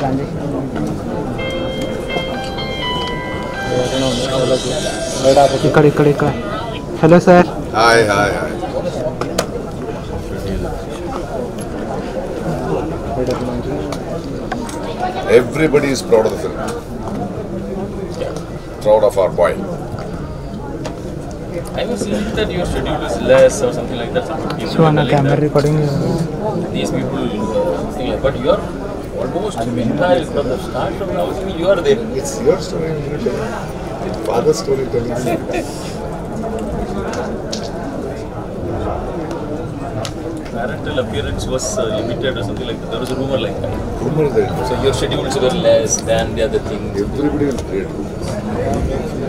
transaction. Hello, sir. Hi. Everybody is proud of the film. Proud of our boy. I was thinking that your schedule is less or something like that. So on a camera like recording. These people, but you are almost entire from the start from now. You are there. It's your story, your father's story telling you. Parental appearance was limited or something like that. There was a rumor like that. Rumor there. So your schedules were less than the other things. Everybody will create rumors.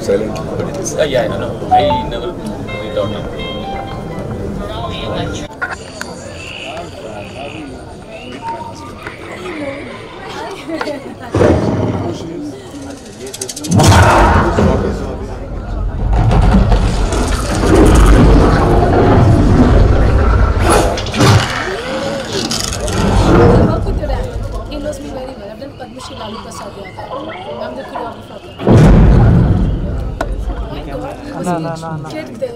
Silent. But it's, yeah, I don't know. I never really thought of it. He knows me very well. I've done Padma Shri Lalu Prasad Yadav. I'm the choreographer. No. Kid then.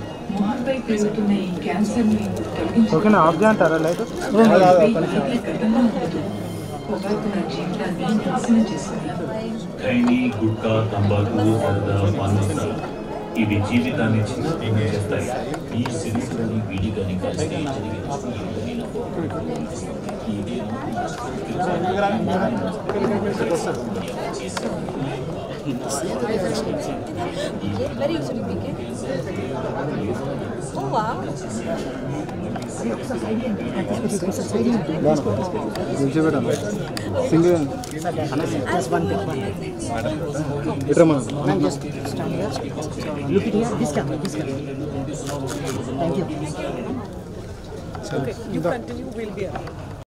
wow! Look at here. This camera. Thank you. Okay, you continue. We'll be around.